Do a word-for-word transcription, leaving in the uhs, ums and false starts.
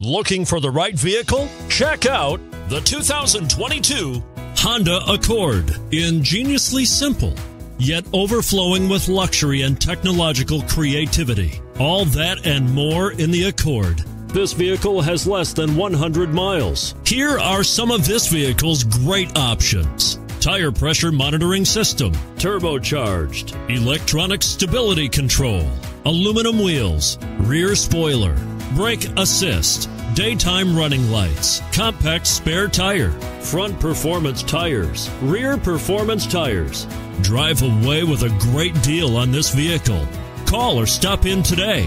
Looking for the right vehicle? Check out the two thousand twenty-two Honda Accord. Ingeniously simple, yet overflowing with luxury and technological creativity. All that and more in the Accord. This vehicle has less than one hundred miles. Here are some of this vehicle's great options: tire pressure monitoring system, turbocharged, electronic stability control, aluminum wheels, rear spoiler, brake assist, daytime running lights, compact spare tire, front performance tires, rear performance tires. Drive away with a great deal on this vehicle. Call or stop in today.